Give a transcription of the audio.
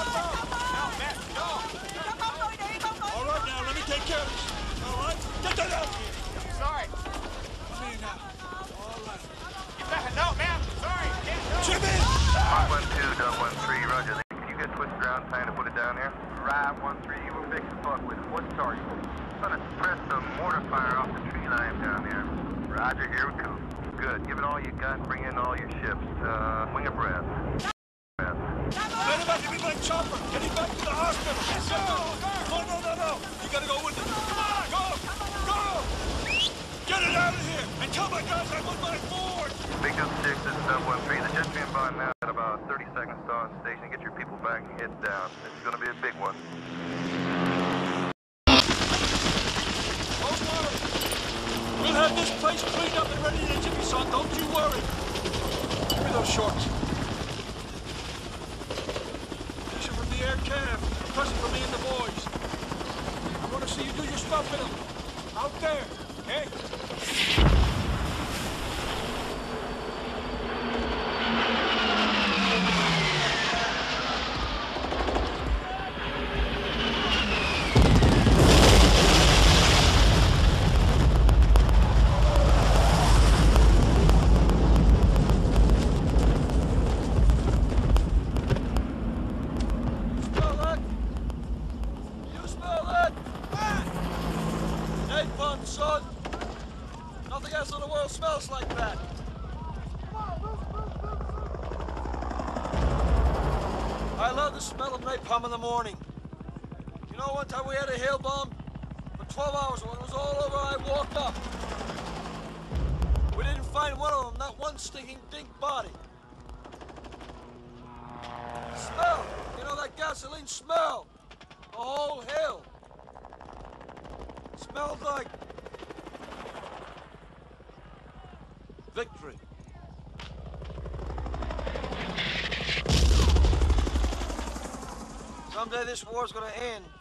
All right, now, let me take care of it. All right? Get that out! Sorry. Clean out. All right. You better know, ma'am. Sorry. Jimmy! 112, done 1-3, roger. You get twisted around, trying to put it down here. Right, 1-3, you were big as fuck with it. What's sorry for? Gonna suppress some mortar fire off the tree line down there. Roger, here we go. Good. Give it all you got, bring in all your ships. Wing abreast. Anybody, give me my chopper! Get him back to the hospital! No! You gotta go with it! Come on! Go! Get it out of here! And tell my guys I want my Ford! Big up 6, this is up 1-3. The jet's being by now at about 30 seconds to on station. Get your people back and head down. This is gonna be a big one. We'll have this place cleaned up and ready to jimmy, son. Don't you worry. Give me those shorts. Pressure from the air cab. Pressure for me and the boys. I want to see you do your stuff with them. Out there, okay? In the morning. You know, one time we had a hail bomb for 12 hours. When it was all over, I walked up. We didn't find one of them, not one stinking dink body. Smell! You know that gasoline smell? The whole hill. It smelled like victory. Someday this war's gonna end.